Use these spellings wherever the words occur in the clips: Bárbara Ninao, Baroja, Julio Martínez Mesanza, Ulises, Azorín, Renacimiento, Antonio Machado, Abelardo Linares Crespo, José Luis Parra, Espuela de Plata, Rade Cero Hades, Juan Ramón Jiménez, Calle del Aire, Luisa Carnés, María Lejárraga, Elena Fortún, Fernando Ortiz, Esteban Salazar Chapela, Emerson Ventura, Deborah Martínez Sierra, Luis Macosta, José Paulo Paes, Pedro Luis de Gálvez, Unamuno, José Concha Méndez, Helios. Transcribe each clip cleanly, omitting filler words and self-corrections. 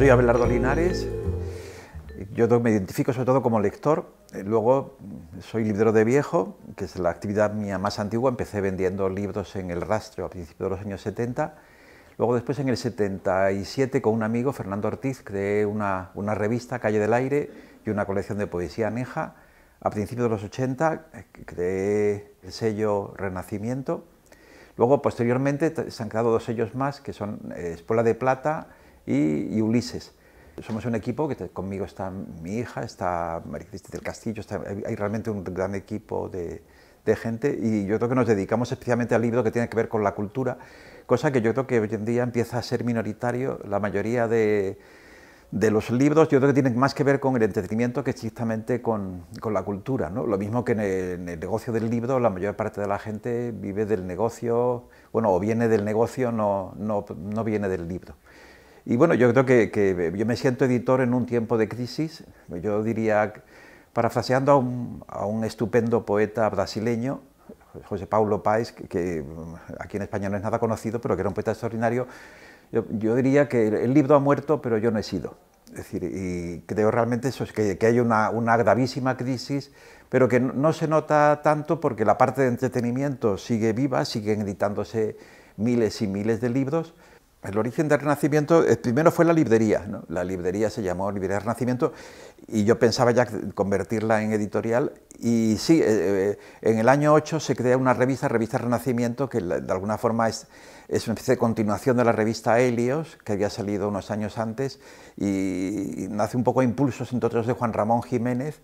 Soy Abelardo Linares, yo me identifico sobre todo como lector, luego soy librero de viejo, que es la actividad mía más antigua, empecé vendiendo libros en el Rastro a principios de los años 70, luego después en el 77 con un amigo, Fernando Ortiz, creé una revista, Calle del Aire, y una colección de poesía aneja. A principios de los 80 creé el sello Renacimiento, luego posteriormente se han creado dos sellos más, que son Espuela de Plata y Ulises. Somos un equipo, que conmigo está mi hija, está María Cristina del Castillo, hay realmente un gran equipo de gente, y yo creo que nos dedicamos especialmente al libro que tiene que ver con la cultura, cosa que yo creo que hoy en día empieza a ser minoritario. La mayoría de los libros yo creo que tienen más que ver con el entretenimiento que estrictamente con la cultura, ¿no? Lo mismo que en el negocio del libro, la mayor parte de la gente vive del negocio, bueno, o viene del negocio, no viene del libro. Y bueno, yo creo que yo me siento editor en un tiempo de crisis. Yo diría, parafraseando a un estupendo poeta brasileño, José Paulo Paes, que aquí en España no es nada conocido, pero que era un poeta extraordinario, yo diría que el libro ha muerto, pero yo no he sido. Es decir, y creo realmente eso, es que hay una gravísima crisis, pero que no se nota tanto porque la parte de entretenimiento sigue viva, siguen editándose miles y miles de libros. El origen del Renacimiento, primero fue la librería, ¿no? La librería se llamó Librería Renacimiento y yo pensaba ya convertirla en editorial, y sí, en el año 8 se crea una revista, Revista Renacimiento, que de alguna forma es una especie de continuación de la revista Helios, que había salido unos años antes, y nace un poco a impulsos, entre otros, de Juan Ramón Jiménez,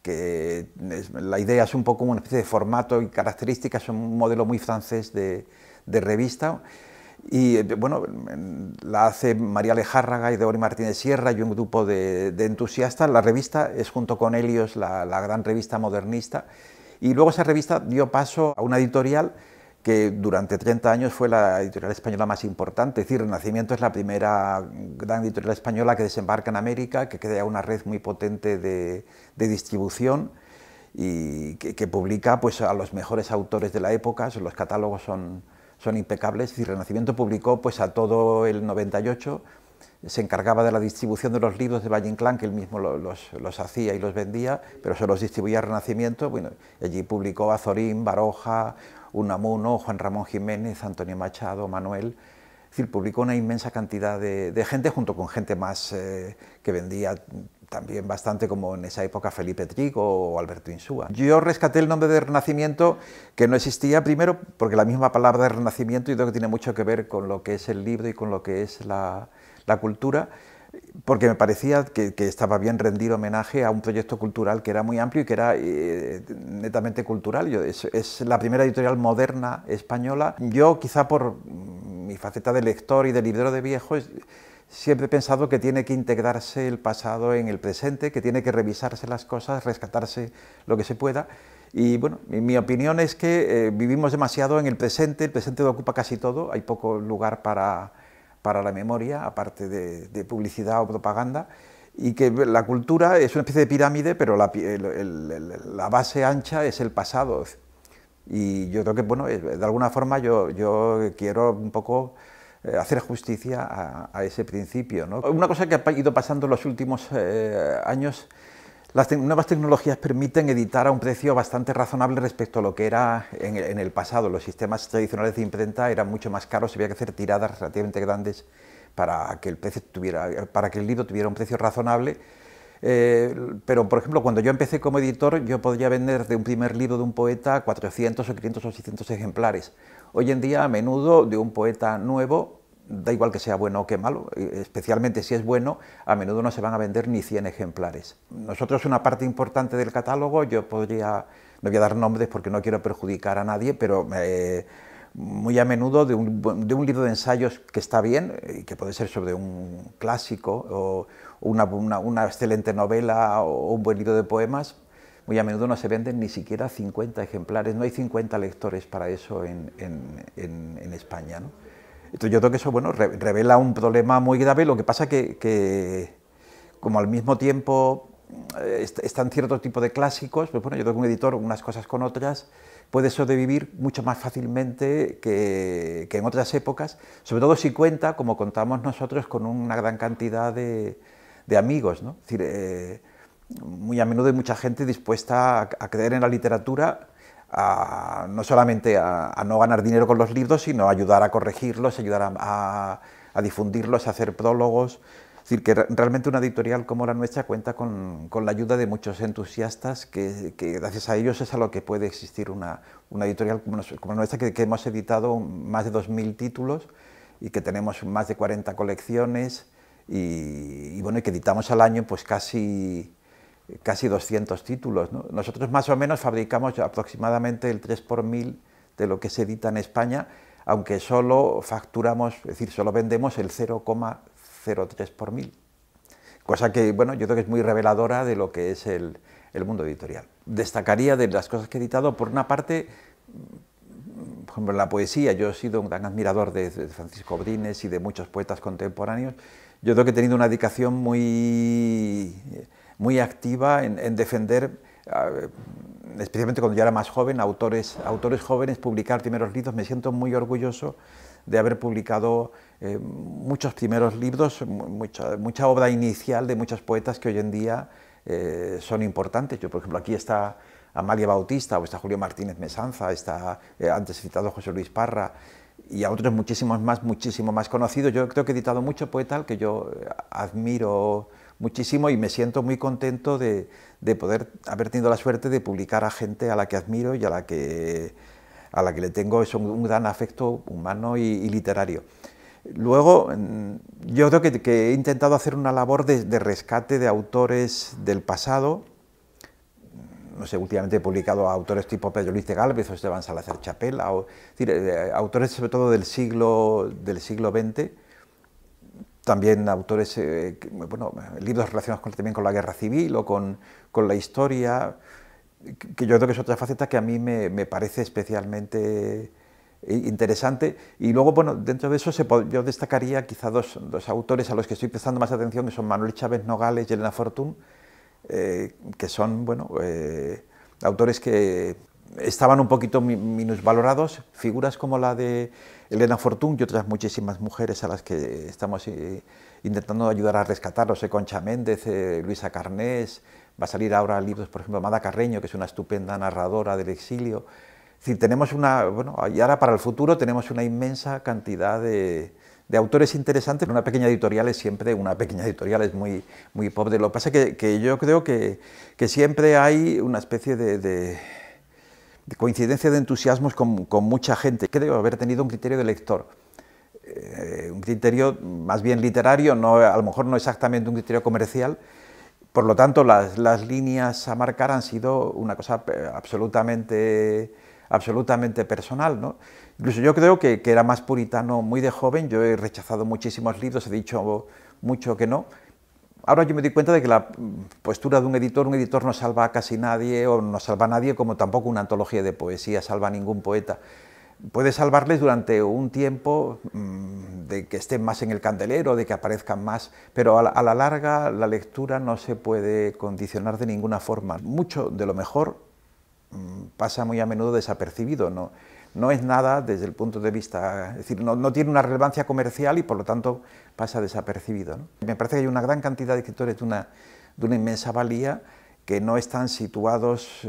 que la idea es un poco una especie de formato y características, es un modelo muy francés de revista. Y bueno, la hace María Lejárraga y Deborah Martínez Sierra y un grupo de entusiastas. La revista es, junto con Helios, la gran revista modernista. Y luego esa revista dio paso a una editorial que durante 30 años fue la editorial española más importante. Es decir, Renacimiento es la primera gran editorial española que desembarca en América, que crea una red muy potente de distribución y que publica, pues, a los mejores autores de la época. Los catálogos son impecables, y Renacimiento publicó, pues, a todo el 98, se encargaba de la distribución de los libros de Valle Inclán, que él mismo los hacía y los vendía, pero se los distribuía Renacimiento. Bueno, allí publicó Azorín, Baroja, Unamuno, Juan Ramón Jiménez, Antonio Machado, Manuel. Es decir, publicó una inmensa cantidad de gente, junto con gente más que vendía también bastante, como en esa época Felipe Trigo o Alberto Insúa. Yo rescaté el nombre de Renacimiento, que no existía, primero porque la misma palabra de Renacimiento yo creo que tiene mucho que ver con lo que es el libro y con lo que es la cultura, porque me parecía que estaba bien rendir homenaje a un proyecto cultural que era muy amplio y que era netamente cultural. Es la primera editorial moderna española. Yo, quizá por mi faceta de lector y de librero de viejos, siempre he pensado que tiene que integrarse el pasado en el presente, que tiene que revisarse las cosas, rescatarse lo que se pueda. Y bueno, mi opinión es que vivimos demasiado en el presente lo ocupa casi todo, hay poco lugar para la memoria, aparte de publicidad o propaganda, y que la cultura es una especie de pirámide, pero la base ancha es el pasado. Y yo creo que, bueno, de alguna forma yo quiero un poco hacer justicia a ese principio, ¿no? Una cosa que ha ido pasando en los últimos años, las nuevas tecnologías permiten editar a un precio bastante razonable respecto a lo que era en el pasado. Los sistemas tradicionales de imprenta eran mucho más caros, había que hacer tiradas relativamente grandes para que el libro tuviera un precio razonable. Pero, por ejemplo, cuando yo empecé como editor, yo podía vender de un primer libro de un poeta 400 o 500 o 600 ejemplares. Hoy en día, a menudo, de un poeta nuevo, da igual que sea bueno o que malo, especialmente si es bueno, a menudo no se van a vender ni 100 ejemplares. Nosotros, una parte importante del catálogo, yo podría, no voy a dar nombres porque no quiero perjudicar a nadie, pero muy a menudo de un libro de ensayos que está bien, que puede ser sobre un clásico o una excelente novela o un buen libro de poemas, muy a menudo no se venden ni siquiera 50 ejemplares, no hay 50 lectores para eso en España, ¿no? Entonces yo creo que eso, bueno, revela un problema muy grave. Lo que pasa que como al mismo tiempo están cierto tipo de clásicos, pues bueno, yo creo que un editor, unas cosas con otras, puede sobrevivir mucho más fácilmente que en otras épocas, sobre todo si cuenta, como contamos nosotros, con una gran cantidad de amigos, ¿no? Es decir, muy a menudo hay mucha gente dispuesta a creer en la literatura, no solamente a no ganar dinero con los libros, sino a ayudar a corregirlos, ayudar a difundirlos, a hacer prólogos. Es decir, que realmente una editorial como la nuestra cuenta con la ayuda de muchos entusiastas que gracias a ellos es a lo que puede existir una editorial como la nuestra, que hemos editado más de 2000 títulos y que tenemos más de 40 colecciones y bueno, y que editamos al año pues casi 200 títulos, ¿no? Nosotros más o menos fabricamos aproximadamente el 3 por 1000 de lo que se edita en España, aunque solo facturamos, es decir, solo vendemos el 0,03 por 1000, cosa que, bueno, yo creo que es muy reveladora de lo que es el mundo editorial. Destacaría de las cosas que he editado, por una parte, por ejemplo, en la poesía. Yo he sido un gran admirador de Francisco Brines y de muchos poetas contemporáneos. Yo creo que he tenido una dedicación muy activa en defender, especialmente cuando yo era más joven, autores jóvenes, publicar primeros libros. Me siento muy orgulloso de haber publicado muchos primeros libros, mucha obra inicial de muchos poetas que hoy en día son importantes. Yo, por ejemplo, aquí está Amalia Bautista, o está Julio Martínez Mesanza, está antes citado José Luis Parra, y a otros muchísimos más, muchísimo más conocidos. Yo creo que he editado mucho poeta al que yo admiro muchísimo y me siento muy contento de poder haber tenido la suerte de publicar a gente a la que admiro y a la que le tengo un gran afecto humano y literario. Luego, yo creo que he intentado hacer una labor de rescate de autores del pasado. No sé, últimamente he publicado a autores tipo Pedro Luis de Gálvez o Esteban Salazar Chapela, es decir, autores sobre todo del siglo XX, también autores, bueno, libros relacionados también con la guerra civil o con la historia, que yo creo que es otra faceta que a mí me parece especialmente interesante. Y luego, bueno, dentro de eso yo destacaría quizá dos autores a los que estoy prestando más atención, que son Manuel Chávez Nogales y Elena Fortún, que son, bueno, autores que estaban un poquito minusvalorados, figuras como la de Elena Fortún y otras muchísimas mujeres a las que estamos intentando ayudar a rescatar. José Concha Méndez, Luisa Carnés. Va a salir ahora libros, por ejemplo, Mada Carreño, que es una estupenda narradora del exilio. Es decir, tenemos bueno, y ahora para el futuro tenemos una inmensa cantidad de autores interesantes. Una pequeña editorial es siempre una pequeña editorial, es muy, muy pobre. Lo que pasa es que yo creo que siempre hay una especie de coincidencia de entusiasmos con mucha gente. Creo haber tenido un criterio de lector. Un criterio más bien literario, no, a lo mejor no exactamente un criterio comercial. Por lo tanto, las líneas a marcar han sido una cosa absolutamente personal, ¿no? Incluso yo creo que era más puritano muy de joven. Yo he rechazado muchísimos libros, he dicho mucho que no. Ahora yo me doy cuenta de que la postura de un editor no salva a casi nadie, o no salva a nadie, como tampoco una antología de poesía salva a ningún poeta. Puede salvarles durante un tiempo de que estén más en el candelero, de que aparezcan más, pero a la larga la lectura no se puede condicionar de ninguna forma. Mucho de lo mejor pasa muy a menudo desapercibido, no es nada desde el punto de vista, es decir, no tiene una relevancia comercial y por lo tanto pasa desapercibido, ¿no? Me parece que hay una gran cantidad de escritores de una inmensa valía que no están situados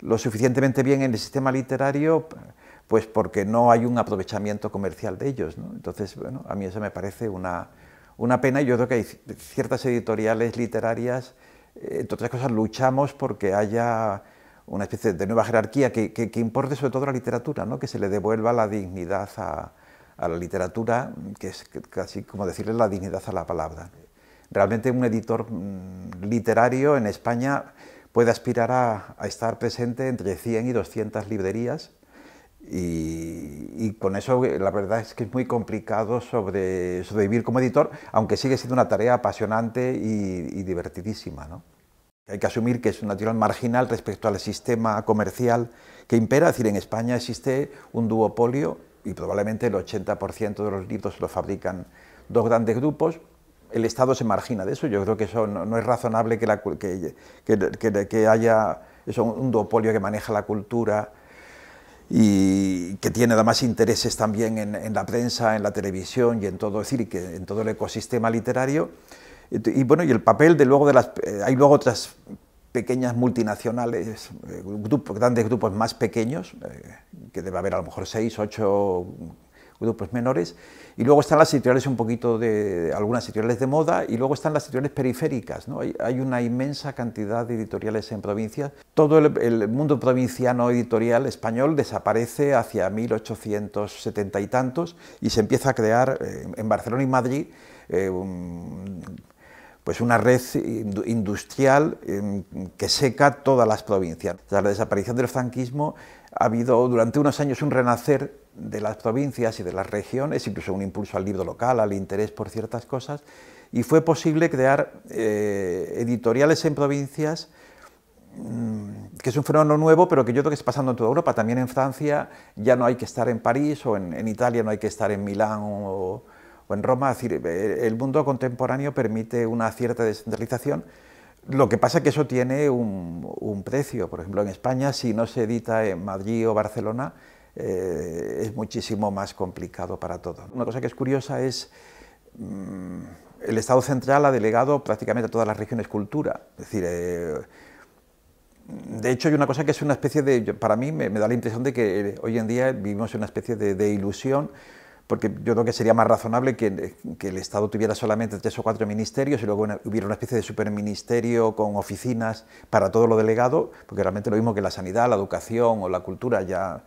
lo suficientemente bien en el sistema literario, pues porque no hay un aprovechamiento comercial de ellos, ¿no? Entonces, bueno, a mí eso me parece una pena, y yo creo que hay ciertas editoriales literarias, entre otras cosas, luchamos porque haya una especie de nueva jerarquía que importe sobre todo la literatura, ¿no? Que se le devuelva la dignidad a la literatura, que es casi como decirle la dignidad a la palabra. Realmente un editor literario en España puede aspirar a estar presente entre 100 y 200 librerías, y con eso la verdad es que es muy complicado sobrevivir como editor, aunque sigue siendo una tarea apasionante y divertidísima, ¿no? Hay que asumir que es una editorial marginal respecto al sistema comercial que impera. Es decir, en España existe un duopolio y probablemente el 80% de los libros los fabrican dos grandes grupos. El Estado se margina de eso. Yo creo que eso no es razonable que haya es un duopolio que maneja la cultura y que tiene además intereses también en la prensa, en la televisión y en todo, es decir, que en todo el ecosistema literario. Y bueno, y el papel de luego de las... hay luego otras pequeñas multinacionales, grandes grupos más pequeños, que debe haber a lo mejor 6, 8 grupos menores, y luego están las editoriales un poquito de... algunas editoriales de moda, y luego están las editoriales periféricas, ¿no? Hay una inmensa cantidad de editoriales en provincias. Todo el mundo provinciano editorial español desaparece hacia 1870 y tantos, y se empieza a crear en Barcelona y Madrid pues una red industrial que seca todas las provincias. Tras la desaparición del franquismo ha habido durante unos años un renacer de las provincias y de las regiones, incluso un impulso al libro local, al interés por ciertas cosas, y fue posible crear editoriales en provincias, que es un fenómeno nuevo, pero que yo creo que está pasando en toda Europa, también en Francia. Ya no hay que estar en París, o en Italia no hay que estar en Milán o en Roma. Es decir, el mundo contemporáneo permite una cierta descentralización. Lo que pasa es que eso tiene un precio. Por ejemplo, en España, si no se edita en Madrid o Barcelona, es muchísimo más complicado para todos. Una cosa que es curiosa es el Estado central ha delegado prácticamente a todas las regiones cultura. Es decir, de hecho, hay una cosa que es una especie de... Para mí me da la impresión de que hoy en día vivimos una especie de ilusión, porque yo creo que sería más razonable que el Estado tuviera solamente 3 o 4 ministerios y luego hubiera una especie de superministerio con oficinas para todo lo delegado, porque realmente lo mismo que la sanidad, la educación o la cultura ya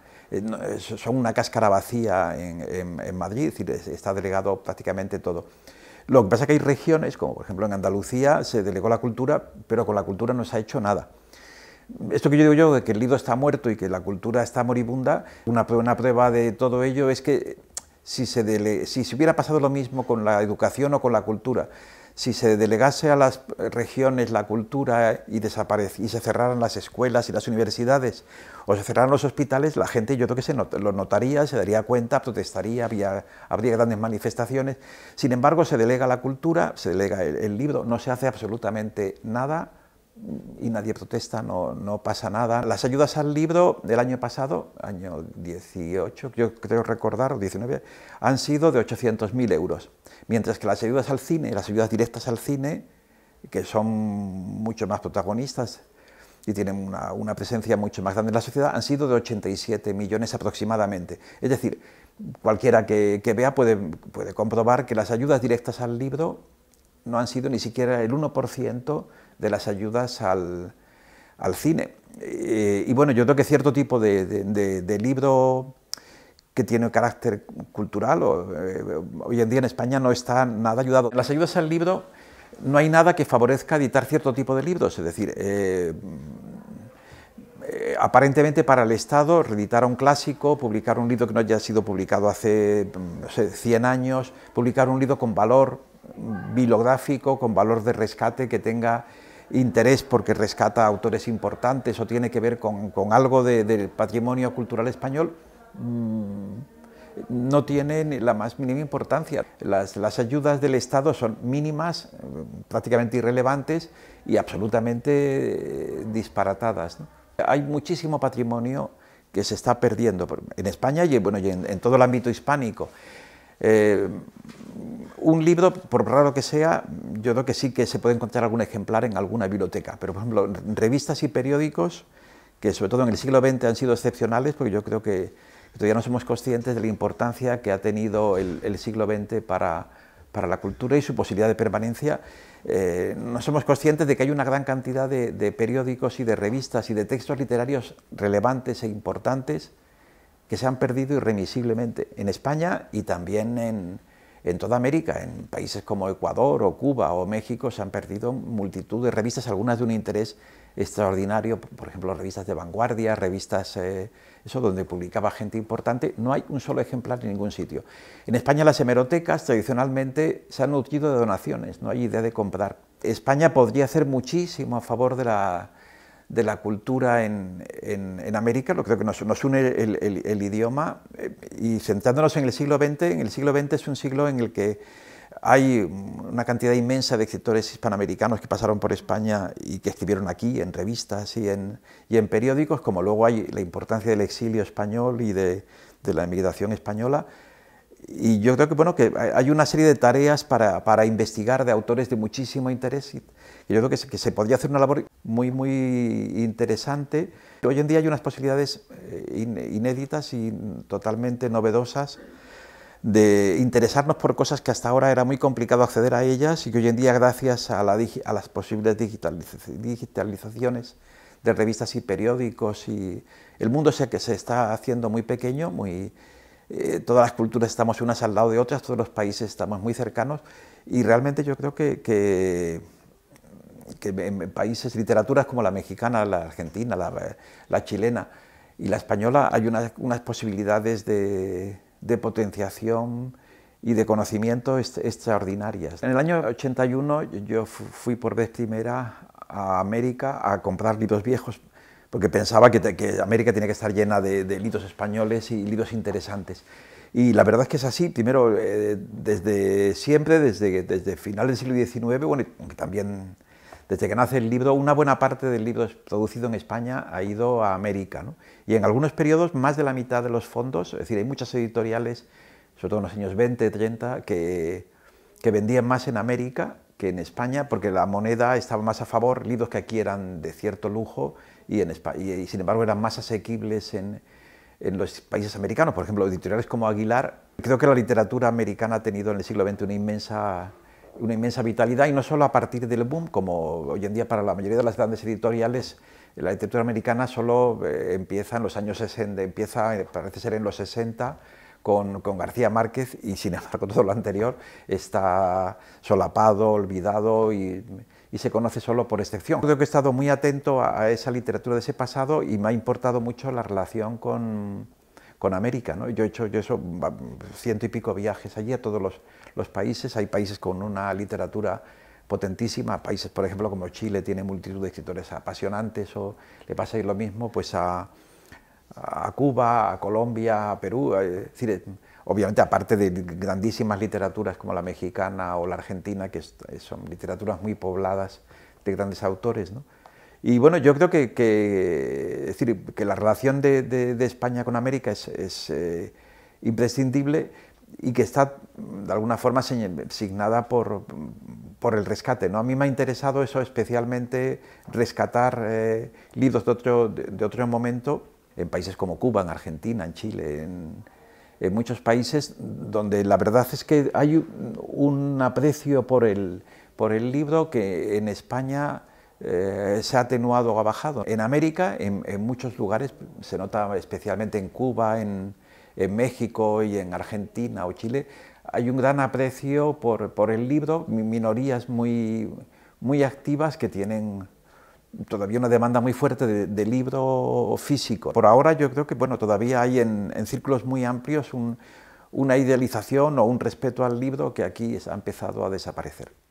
son una cáscara vacía en Madrid, es decir, está delegado prácticamente todo. Lo que pasa es que hay regiones, como por ejemplo en Andalucía, se delegó la cultura, pero con la cultura no se ha hecho nada. Esto que yo digo yo, de que el libro está muerto y que la cultura está moribunda, una prueba de todo ello es que si se hubiera pasado lo mismo con la educación o con la cultura, si se delegase a las regiones la cultura y se cerraran las escuelas y las universidades, o se cerraran los hospitales, la gente yo creo que lo notaría, se daría cuenta, protestaría, habría grandes manifestaciones. Sin embargo, se delega la cultura, se delega el libro, no se hace absolutamente nada y nadie protesta, no pasa nada. Las ayudas al libro del año pasado, año 18, yo creo recordar, 19, han sido de 800.000 euros, mientras que las ayudas al cine, las ayudas directas al cine, que son mucho más protagonistas y tienen una presencia mucho más grande en la sociedad, han sido de 87 millones aproximadamente. Es decir, cualquiera que vea puede comprobar que las ayudas directas al libro no han sido ni siquiera el 1% de las ayudas al cine. Y bueno, yo creo que cierto tipo de libro que tiene carácter cultural, hoy en día en España no está nada ayudado. Las ayudas al libro, no hay nada que favorezca editar cierto tipo de libros, es decir, aparentemente para el Estado, reeditar un clásico, publicar un libro que no haya sido publicado hace, no sé, 100 años, publicar un libro con valor bibliográfico, con valor de rescate, que tenga interés porque rescata autores importantes o tiene que ver con algo del patrimonio cultural español, no tiene ni la más mínima importancia. Las ayudas del Estado son mínimas, prácticamente irrelevantes y absolutamente disparatadas, ¿no? Hay muchísimo patrimonio que se está perdiendo en España y, bueno, y en todo el ámbito hispánico. Un libro, por raro que sea, yo creo que sí que se puede encontrar algún ejemplar en alguna biblioteca, pero por ejemplo revistas y periódicos, que sobre todo en el siglo XX han sido excepcionales, porque yo creo que todavía no somos conscientes de la importancia que ha tenido el siglo XX para la cultura y su posibilidad de permanencia. No somos conscientes de que hay una gran cantidad de periódicos y de revistas y de textos literarios relevantes e importantes que se han perdido irremisiblemente en España y también en toda América. En países como Ecuador o Cuba o México se han perdido multitud de revistas, algunas de un interés extraordinario, por ejemplo, revistas de vanguardia, revistas eso, donde publicaba gente importante. No hay un solo ejemplar en ningún sitio. En España las hemerotecas tradicionalmente se han nutrido de donaciones, no hay idea de comprar. España podría hacer muchísimo a favor de la cultura en América. Lo que creo que nos une el idioma, y centrándonos en el siglo XX es un siglo en el que Hay una cantidad inmensa de escritores hispanoamericanos que pasaron por España y que escribieron aquí, en revistas y en periódicos, como luego hay la importancia del exilio español y de la emigración española. Y yo creo que, bueno, que hay una serie de tareas para investigar de autores de muchísimo interés. Y yo creo que se podría hacer una labor muy, muy interesante. Hoy en día hay unas posibilidades inéditas y totalmente novedosas de interesarnos por cosas que hasta ahora era muy complicado acceder a ellas y que hoy en día, gracias a las posibles digitalizaciones de revistas y periódicos, y el mundo se está haciendo muy pequeño, muy... todas las culturas estamos unas al lado de otras, todos los países estamos muy cercanos, y realmente yo creo que en países, literaturas como la mexicana, la argentina, la chilena y la española, hay unas posibilidades de potenciación y de conocimiento extraordinarias. En el año 81 yo fui por vez primera a América a comprar libros viejos, porque pensaba que América tenía que estar llena de libros españoles y libros interesantes. Y la verdad es que es así. Primero, desde siempre, desde finales del siglo XIX, bueno, y también desde que nace el libro, una buena parte del libro producido en España ha ido a América, ¿no? Y en algunos periodos, más de la mitad de los fondos, es decir, hay muchas editoriales, sobre todo en los años 20, 30, que vendían más en América que en España, porque la moneda estaba más a favor, libros que aquí eran de cierto lujo, y sin embargo eran más asequibles en los países americanos. Por ejemplo, editoriales como Aguilar. Creo que la literatura americana ha tenido en el siglo XX una inmensa vitalidad, y no solo a partir del boom, como hoy en día para la mayoría de las grandes editoriales, la literatura americana solo empieza en los años 60, empieza, parece ser, en los 60, con García Márquez, y sin embargo todo lo anterior está solapado, olvidado y se conoce solo por excepción. Creo que he estado muy atento a esa literatura de ese pasado y me ha importado mucho la relación con América, ¿no? Yo he hecho 100 y pico viajes allí a todos los países. Hay países con una literatura potentísima, países por ejemplo como Chile tiene multitud de escritores apasionantes, o le pasa lo mismo pues a Cuba, a Colombia, a Perú, es decir, obviamente aparte de grandísimas literaturas como la mexicana o la argentina, que son literaturas muy pobladas de grandes autores, ¿no? Y bueno, yo creo es decir, que la relación de España con América es imprescindible, y que está de alguna forma signada por el rescate, ¿no? A mí me ha interesado eso especialmente, rescatar libros de otro momento, en países como Cuba, en Argentina, en Chile, en muchos países donde la verdad es que hay un aprecio por el libro que en España se ha atenuado o ha bajado. En América, en muchos lugares, se nota especialmente en Cuba, en México y en Argentina o Chile, hay un gran aprecio por el libro, minorías muy, muy activas que tienen todavía una demanda muy fuerte de libro físico. Por ahora yo creo que, bueno, todavía hay en círculos muy amplios una idealización o un respeto al libro que aquí ha empezado a desaparecer.